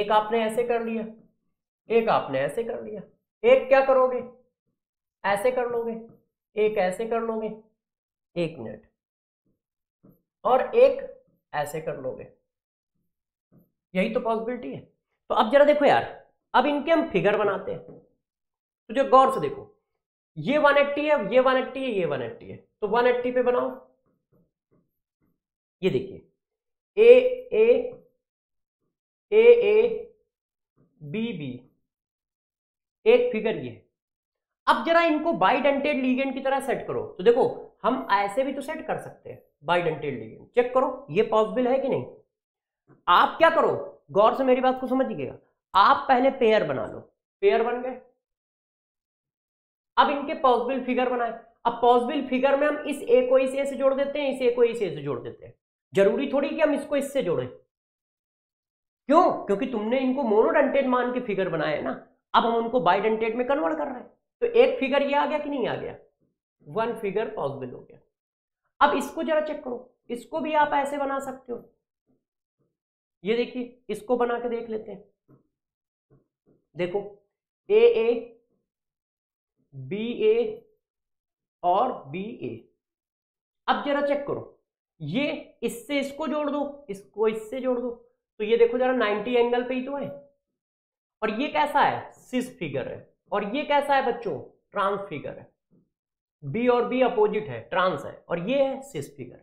एक आपने ऐसे कर लिया, एक आपने ऐसे कर लिया, एक क्या करोगे ऐसे कर लोगे, एक ऐसे कर लोगे, एक मिनट, और एक ऐसे कर लोगे, यही तो पॉसिबिलिटी है। तो अब जरा देखो यार, अब इनके हम फिगर बनाते हैं, तो जो गौर से देखो, ये 180 है, ये 180 है, ये 180 है, तो 180 पे बनाओ। ये देखिए, ए बी बी, एक फिगर ये। अब जरा इनको बाइडेंटेड लिगेंड की तरह सेट करो, तो देखो हम ऐसे भी तो सेट कर सकते हैं बाइडेंटेड लिगेंड। चेक करो ये पॉसिबल है कि नहीं। आप क्या करो, गौर से मेरी बात को समझिएगा, आप पहले पेयर बना लो, पेयर बन गए। अब इनके पॉसिबल फिगर बनाए। अब पॉसिबल फिगर में हम इस ए को इस ए से जोड़ देते हैं, इस ए को इस ए से जोड़ देते हैं। जरूरी थोड़ी कि हम इसको इससे जोड़ें, क्यों? क्योंकि तुमने इनको मोनोडेंटेड मान के फिगर बनाए ना, अब हम उनको बाइडेंटेड में कन्वर्ट कर रहे हैं। तो एक फिगर ये आ गया कि नहीं आ गया, 1 फिगर पॉसिबल हो गया। अब इसको जरा चेक करो, इसको भी आप ऐसे बना सकते हो। ये देखिए, इसको बना के देख लेते हैं। देखो, ए बी ए और बी ए। अब जरा चेक करो, ये इससे इसको जोड़ दो, इसको इससे जोड़ दो, तो ये देखो जरा 90 एंगल पे ही तो है। और ये कैसा है, सिस फिगर है। और ये कैसा है बच्चों, ट्रांस फिगर है। बी और बी अपोजिट है, ट्रांस है, और ये है सिस फिगर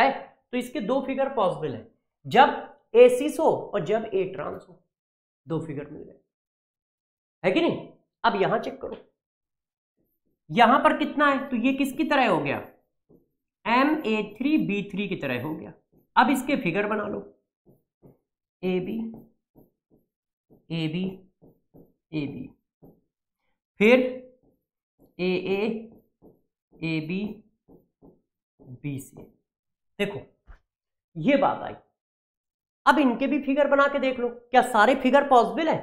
है। तो इसके 2 फिगर पॉसिबल है, जब ए सिस हो और जब ए ट्रांस हो, 2 फिगर मिल जाए, है कि नहीं। अब यहां चेक करो, यहां पर कितना है, तो ये किसकी तरह हो गया, MA3B3 की तरह हो गया। अब इसके फिगर बना लो, AB AB AB, फिर AA AB BC। देखो ये बात आई। अब इनके भी फिगर बना के देख लो, क्या सारे फिगर पॉसिबल है?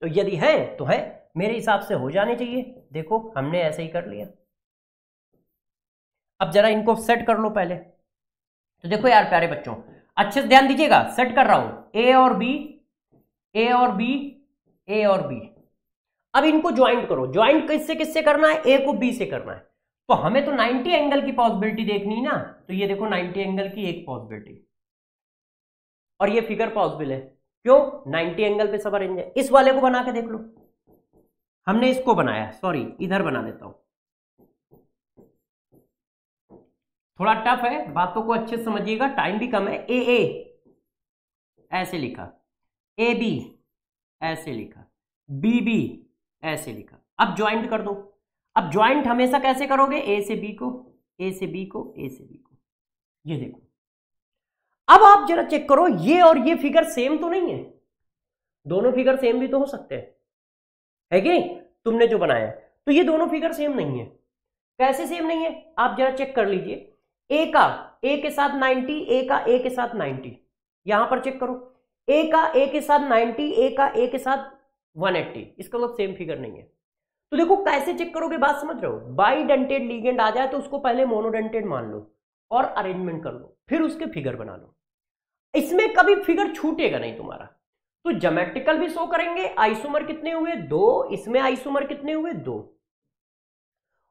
तो यदि है तो है, मेरे हिसाब से हो जाने चाहिए। देखो हमने ऐसे ही कर लिया। अब जरा इनको सेट कर लो पहले। तो देखो यार प्यारे बच्चों, अच्छे से ध्यान दीजिएगा, सेट कर रहा हूं, ए और बी, ए और बी, ए और बी। अब इनको ज्वाइंट करो। ज्वाइंट किससे किससे करना है, ए को बी से करना है। तो हमें तो 90 एंगल की पॉसिबिलिटी देखनी ना, तो ये देखो 90 एंगल की एक पॉसिबिलिटी, और ये फिगर पॉसिबल है, क्यों? 90 एंगल पे सब अरेंज है। इस वाले को बना के देख लो, हमने इसको बनाया, सॉरी इधर बना देता हूं, थोड़ा टफ है, बातों को अच्छे से समझिएगा, टाइम भी कम है। ए ए ऐसे लिखा, ए बी ऐसे लिखा, बी बी ऐसे लिखा। अब ज्वाइंट कर दो। अब ज्वाइंट हमेशा कैसे करोगे? ए से बी को, ए से बी को, ए से बी को, ये देखो। अब आप जरा चेक करो, ये और ये फिगर सेम तो नहीं है, दोनों फिगर सेम भी तो हो सकते हैं, है कि नहीं? तुमने जो बनाया तो ये दोनों फिगर सेम नहीं है। कैसे सेम नहीं है? आप जरा चेक कर लीजिए। ए का ए के साथ 90, ए का ए के साथ 90, यहां पर चेक करो, ए के साथ 90, ए का ए के साथ 180, इसका मतलब सेम फिगर नहीं है। तो देखो कैसे चेक करोगे, बात समझ रहे हो? बाइडेंटेड लिगेंड आ जाए तो उसको पहले मोनोडेंटेड मान लो और अरेंजमेंट कर लो, फिर उसके फिगर बना लो। इसमें कभी फिगर छूटेगा नहीं तुम्हारा। तो ज्योमेट्रिकल भी शो करेंगे। आइसोमर कितने हुए? दो। इसमें आइसोमर कितने हुए? दो।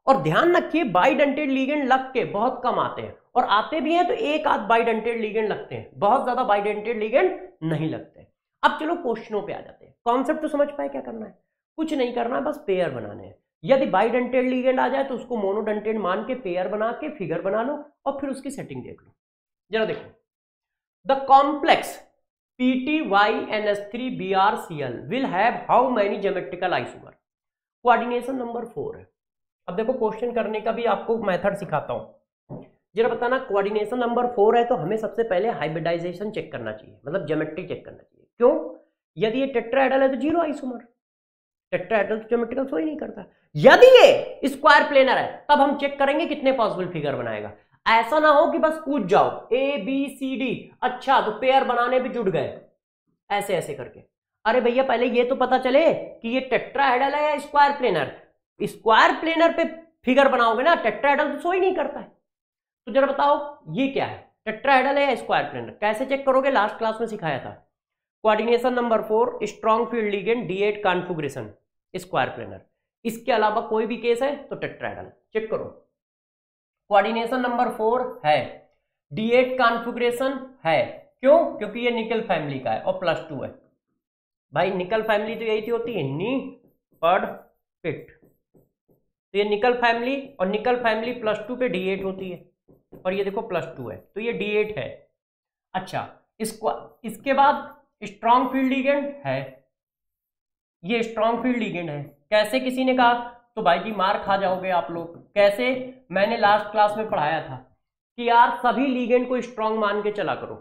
और ध्यान रखिए बाइडेंटेड लिगेंड लग के बहुत कम आते हैं, और आते भी हैं तो एक आध बाइडेंटेड लिगेंड लगते हैं, बहुत ज्यादा बाइडेंटेड लिगेंड नहीं लगते। अब चलो क्वेश्चनों पे आ जाते हैं। कॉन्सेप्ट तो समझ पाए? क्या करना है? कुछ नहीं करना है, बस पेयर बनाने हैं। यदि बाइडेंटेड लिगेंड आ जाए तो उसको मोनोडेंटेड मान के पेयर बना के फिगर बना लो और फिर उसकी सेटिंग देख लो। जरा देखो, the complex PTYNH3BrCl will have how many geometrical isomer? Coordination number 4 है। अब देखो क्वेश्चन करने का भी आपको मेथड सिखाता हूं। जरा बताना, कोऑर्डिनेशन नंबर 4 है तो हमें सबसे पहले हाइब्रिडाइजेशन चेक करना चाहिए, मतलब ज्योमेट्री चेक करना चाहिए। क्यों? यदि ये टेट्राहेड्रल है तो जीरो आइसोमर, टेट्राहेड्रल तो ज्योमेट्रिकल शो ही नहीं करता। यदि ये स्क्वायर प्लेनर है तब हम चेक करेंगे कितने पॉसिबल फिगर बनाएगा। ऐसा ना हो कि बस कूद जाओ ए बी सी डी, अच्छा तो पेयर बनाने भी जुट गए, ऐसे ऐसे करके। अरे भैया पहले ये तो पता चले कि ये टेट्राहेड्रल है या स्क्वायर प्लेनर। स्क्वायर प्लेनर पे फिगर बनाओगे ना, टेट्राहेड्रल तो शो ही नहीं करता है। तो जरा बताओ ये क्या है, टेट्राहेड्रल है या स्क्वायर प्लेनर? कैसे चेक करोगे? लास्ट क्लास में सिखाया था। Coordination number 4 strong field ligand D8 configuration square planar, इसके अलावा कोई भी केस है तो टेट्राहेड्रल। चेक करो, कोऑर्डिनेशन नंबर 4 है, D8 कॉन्फिगरेशन है, क्यों? क्योंकि ये निकल फैमिली का है और +2 है। भाई निकल फैमिली तो यही होती है, नी पड पिट, तो ये निकल फैमिली, और निकल फैमिली +2 पे D8 होती है, और ये देखो +2 है तो ये D8 है। अच्छा, इसको इसके बाद स्ट्रॉन्ग फील्ड लिगेंड है, ये स्ट्रॉन्ग फील्ड लिगेंड है। कैसे? किसी ने कहा तो भाई जी मार खा जाओगे आप लोग, कैसे? मैंने लास्ट क्लास में पढ़ाया था कि यार सभी लीगेंड को स्ट्रॉन्ग मान के चला करो,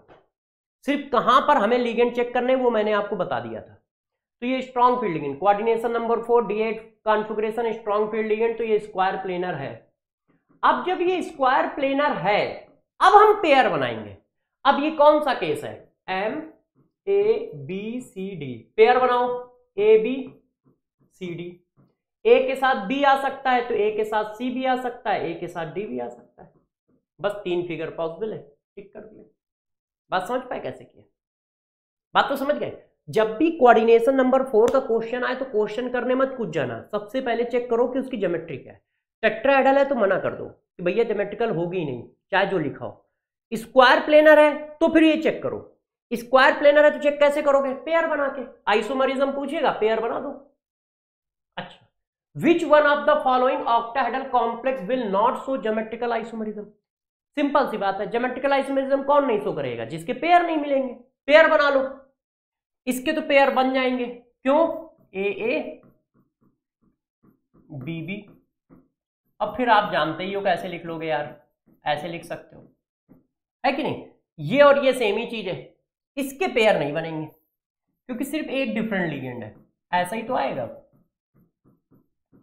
सिर्फ कहां पर हमें लीगेंड चेक करने वो मैंने आपको बता दिया था। तो ये strong field ligand, coordination number 4 D8 configuration strong field ligand, तो ये स्क्वायर प्लेनर है। अब जब ये स्क्वायर प्लेनर है अब हम पेयर बनाएंगे। अब ये कौन सा केस है? M A B C D, pair बनाओ A B C D। A के साथ B आ सकता है तो A के साथ C भी आ सकता है, A के साथ D भी आ सकता है। बस 3 फिगर पॉसिबल है, टिक कर दिया। बात समझ पाए कैसे किया? बात तो समझ गए। जब भी कोऑर्डिनेशन नंबर 4 का क्वेश्चन आए तो क्वेश्चन करने मत कूद जाना, सबसे पहले चेक करो कि उसकी ज्योमेट्री क्या है। टेट्राहेड्रल है तो मना कर दो कि भैया ज्योमेट्रिकल होगी ही नहीं, चाहे जो लिखा हो। स्क्वायर प्लेनर है तो फिर ये चेक करो, स्क्वायर प्लेनर है तो चेक कैसे करोगे? पेयर बना के। आइसोमरिज्म पूछेगा, पेयर बना दो। अच्छा, Which one of the following octahedral complex will not show geometrical isomerism? Simple सी बात है, ज्योमेट्रिकल आइसोमरिज्म कौन नहीं शो करेगा? जिसके पेयर नहीं मिलेंगे। पेयर बना लो, इसके तो पेयर बन जाएंगे, क्यों? A A B B. अब फिर आप जानते ही हो कैसे लिख लोगे यार, ऐसे लिख सकते हो, है कि नहीं? ये और ये सेम ही चीज है, इसके पेयर नहीं बनेंगे क्योंकि सिर्फ एक डिफरेंट लिगेंड है, ऐसा ही तो आएगा।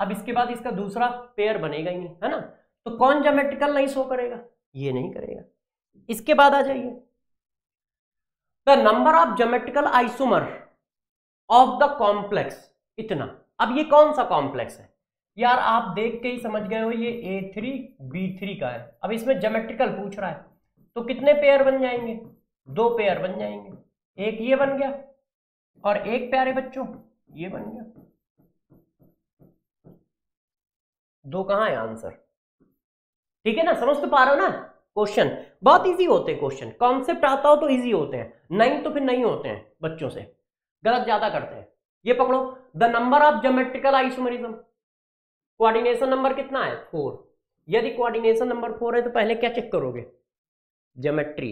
अब इसके बाद इसका दूसरा पेयर बनेगा ही नहीं, है ना? तो कौन ज्योमेट्रिकल नहीं शो करेगा? ये नहीं करेगा। इसके बाद आ जाइए, the number of geometrical isomer of the complex, इतना। अब ये कौन सा कॉम्प्लेक्स है? यार आप देख के ही समझ गए हो, ये A3B3 का है। अब इसमें ज्योमेट्रिकल पूछ रहा है तो कितने पेयर बन जाएंगे? 2 पेयर बन जाएंगे, एक ये बन गया और एक प्यारे बच्चों ये बन गया। 2 कहां है आंसर? ठीक है ना, समझ तो पा रहे हो ना? क्वेश्चन बहुत इजी होते हैं, क्वेश्चन कॉन्सेप्ट आता हो तो इजी होते हैं, नहीं तो फिर नहीं होते हैं, बच्चों से गलत ज्यादा करते हैं। ये पकड़ो, the number of geometrical isomerism, coordination number कितना है 4। यदि कोऑर्डिनेशन नंबर 4 है तो पहले क्या चेक करोगे, ज्योमेट्री।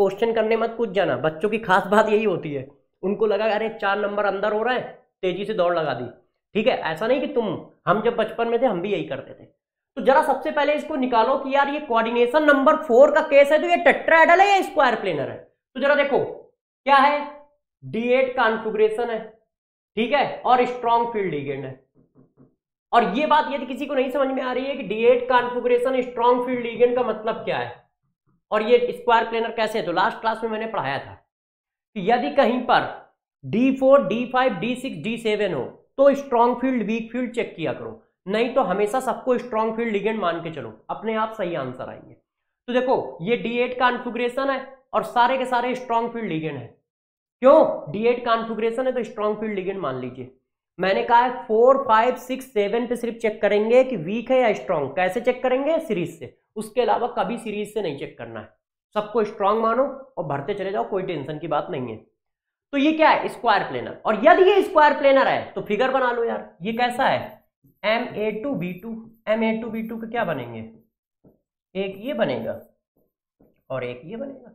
क्वेश्चन करने मत पूछ जाना, बच्चों की खास बात यही होती है, उनको लगा अरे 4 नंबर अंदर हो रहा है, तेजी से दौड़ लगा दी। ठीक है, ऐसा नहीं कि हम जब बचपन में थे हम भी यही करते थे। तो जरा सबसे पहले इसको निकालो कि यार ये कोऑर्डिनेशन नंबर 4 का केस है तो ये टेट्राहेड्रल है या स्क्वायर प्लेनर है। तो जरा देखो क्या है, D8 कॉन्फिगरेशन है, ठीक है, और स्ट्रॉन्ग फील्ड लिगेंड है। और ये बात यदि किसी को नहीं समझ में आ रही है कि D8 configuration strong field ligand का मतलब क्या है और ये स्क्वायर प्लेनर कैसे है, तो लास्ट क्लास में मैंने पढ़ाया था कि यदि कहीं पर D4, D5, D6, D7 हो तो strong field weak field check किया करो, नहीं तो हमेशा सबको स्ट्रॉन्ग फील्ड लिगेंड मान के चलो, अपने आप सही आंसर आएंगे। तो देखो ये D8 कॉन्फिगरेशन है और सारे के सारे स्ट्रॉन्ग फील्ड लिगेंड है। क्यों D8 कॉन्फिगरेशन है तो स्ट्रॉन्ग फील्ड लिगेंड मान लीजिए। मैंने कहा है 4, 5, 6, 7 पे सिर्फ चेक करेंगे कि वीक है या स्ट्रॉन्ग। कैसे चेक करेंगे, सीरीज से, उसके अलावा कभी सीरीज से नहीं चेक करना है। सबको स्ट्रॉन्ग मानो और भरते चले जाओ, कोई टेंशन की बात नहीं है। तो ये क्या है, स्क्वायर प्लेनर। और यदि ये स्क्वायर प्लेनर है तो फिगर बना लो यार, ये कैसा है MA2 B2 के क्या बनेंगे, एक ये बनेगा और एक ये बनेगा।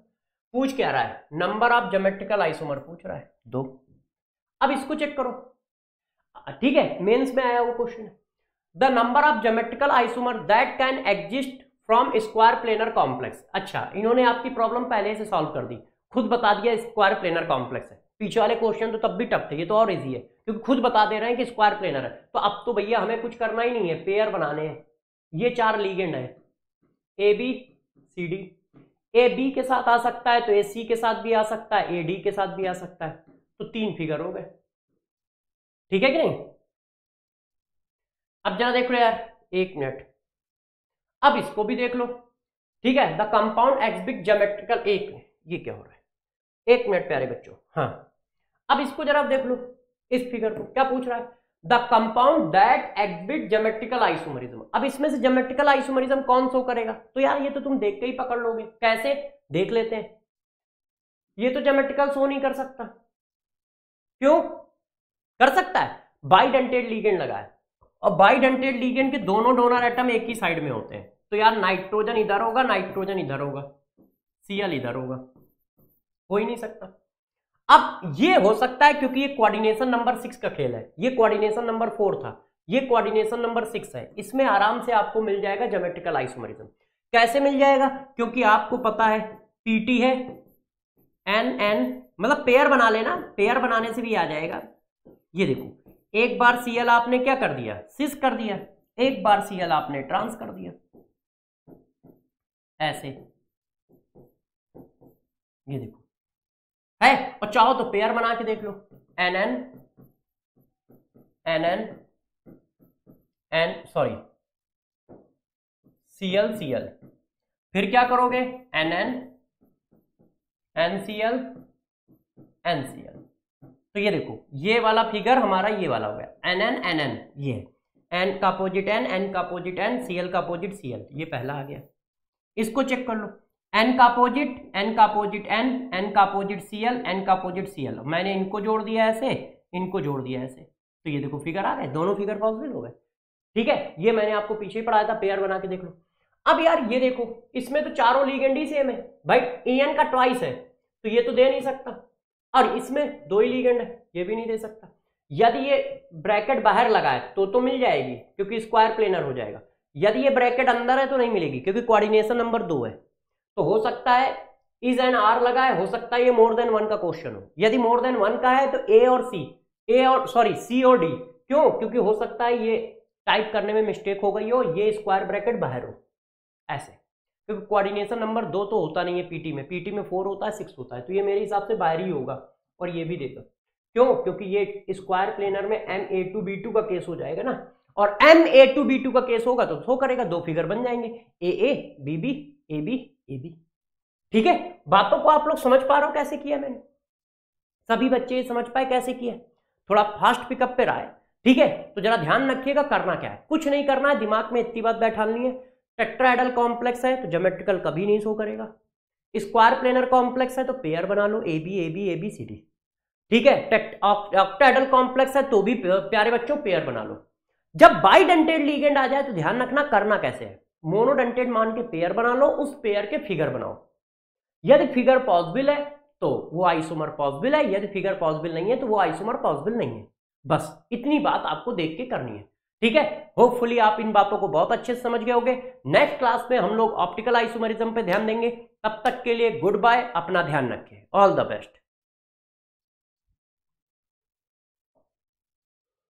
पूछ क्या रहा है, नंबर ऑफ ज्योमेट्रिकल आइसोमर पूछ रहा है 2। अब इसको चेक करो, ठीक है, मेंस में आया वो question. The number of geometrical isomer that can exist from square planar complex. अच्छा, इन्होंने आपकी प्रॉब्लम पहले से सॉल्व कर दी, खुद बता दिया स्क्वायर प्लेनर कॉम्प्लेक्स है। पीछे वाले क्वेश्चन तो तब भी टफ थे, ये तो और इजी है क्योंकि खुद बता दे रहे हैं कि स्क्वायर प्लेनर है। तो अब तो भैया हमें कुछ करना ही नहीं है, पेयर बनाने हैं। ये 4 लिगेंड है A B C D, AB के साथ आ सकता है तो AC के साथ भी आ सकता है, AD के साथ भी आ सकता है, तो 3 फिगर हो गए। ठीक है कि नहीं। अब जरा देख लो यार, 1 मिनट, अब इसको भी देख लो। ठीक है, द कंपाउंड एक्सबिट ज्योमेट्रिकल, एक ये क्या हो रहा है, 1 मिनट प्यारे बच्चों। हाँ, अब इसको जरा देख लो, इस फिगर को क्या पूछ रहा है, the compound that exit geometrical isomerism. अब इसमें से ज्योमेट्रिकल आइसोमरिज्म कौन शो करेगा, तो यार ये तो तुम देख के ही पकड़ लोगे। कैसे देख लेते हैं, ये तो ज्योमेट्रिकल शो नहीं कर सकता। क्यों कर सकता है, बाइडेंटेड लिगेंड लगा है और बाइडेंटेड लिगेंड के दोनों डोनर एटम एक ही साइड में होते हैं। तो यार नाइट्रोजन इधर होगा, नाइट्रोजन इधर होगा, Cl इधर होगा, हो ही नहीं सकता। अब ये हो सकता है क्योंकि ये कोऑर्डिनेशन नंबर 6 का खेल है, ये कोऑर्डिनेशन नंबर 4 था, ये कोऑर्डिनेशन नंबर 6 है। इसमें आराम से आपको मिल जाएगा ज्योमेट्रिकल आइसोमरिज्म। कैसे मिल जाएगा, क्योंकि आपको पता है PT है, NN, मतलब पेयर बना लेना, पेयर बनाने से भी आ जाएगा। ये देखो, एक बार Cl आपने क्या कर दिया, सिस कर दिया, एक बार Cl आपने ट्रांस कर दिया, ऐसे ये देखो है। और चाहो तो पेयर बना के देख लो, CL CL, फिर क्या करोगे NN NCL NCL। तो ये देखो, ये वाला फिगर हमारा ये वाला हो गया NN NN, ये N का अपोजिट N का अपोजिट N, CL का अपोजिट CL, ये पहला आ गया। इसको चेक कर लो, N का अपोजिट N का अपोजिट N, N का अपोजिट CL, N का अपोजिट CL। मैंने इनको जोड़ दिया ऐसे, इनको जोड़ दिया ऐसे, तो ये देखो फिगर आ रहा है, दोनों फिगर पॉसिबल हो गए। ठीक है, ये मैंने आपको पीछे पढ़ाया था, पेयर बना के देख लो। अब यार ये देखो, इसमें तो चारों लिगेंड ही सेम है भाई, AN का ट्वाइस है तो ये तो दे नहीं सकता, और इसमें 2 ही लिगेंड है, ये भी नहीं दे सकता। यदि ये ब्रैकेट बाहर लगाए तो मिल जाएगी क्योंकि स्क्वायर प्लेनर हो जाएगा, यदि ये ब्रैकेट अंदर है तो नहीं मिलेगी क्योंकि कोऑर्डिनेशन नंबर 2 है। तो हो सकता है इज एंड आर लगाए, हो सकता है ये more than 1 का क्वेश्चन हो। यदि more than 1 का है तो C और D, क्यों, क्योंकि हो सकता है ये टाइप करने में मिस्टेक हो गई हो, ये स्क्वायर ब्रैकेट बाहर हो ऐसे, क्योंकि कोऑर्डिनेशन नंबर 2 तो होता नहीं है PT में 4 होता है, 6 होता है, तो ये मेरे हिसाब से बाहर ही होगा और ये भी देगा। क्यों, क्योंकि ये स्क्वायर प्लेनर में MA2 B2 का केस हो जाएगा ना, और MA2 B2 का केस होगा तो शो करेगा, 2 फिगर बन जाएंगे AA BB AB AB। ठीक है, बातों को आप लोग समझ पा रहे हो कैसे किया मैंने, सभी बच्चे समझ पाए कैसे किया, थोड़ा फास्ट पिकअप पे रहा है। ठीक है, तो जरा ध्यान रखिएगा, करना क्या है, कुछ नहीं करना है, दिमाग में इतनी बात बैठानी है टेट्राहेड्रल कॉम्प्लेक्स है तो ज्योमेट्रिकल कभी नहीं शो करेगा। स्क्वायर प्लेनर कॉम्प्लेक्स है तो पेयर बना लो ABABABCD, ठीक है। ऑक्टाहेड्रल कॉम्प्लेक्स है तो भी प्यारे बच्चों पेयर बना लो। जब बाइडेंटेड लिगेंड आ जाए तो ध्यान रखना करना कैसे है, मोनोडेंटेड मान के पेयर बना लो, उस पेयर के फिगर बनाओ। यदि फिगर पॉसिबल है तो वो आइसोमर पॉसिबल है, यदि फिगर पॉसिबल नहीं है तो वो आइसोमर पॉसिबल नहीं है। बस इतनी बात आपको देख के करनी है, ठीक है। होपफुली आप इन बातों को बहुत अच्छे से समझ गए होंगे। नेक्स्ट क्लास में हम लोग ऑप्टिकल आइसोमरिज्म पे ध्यान देंगे। तब तक के लिए गुड बाय, अपना ध्यान रखें, ऑल द बेस्ट।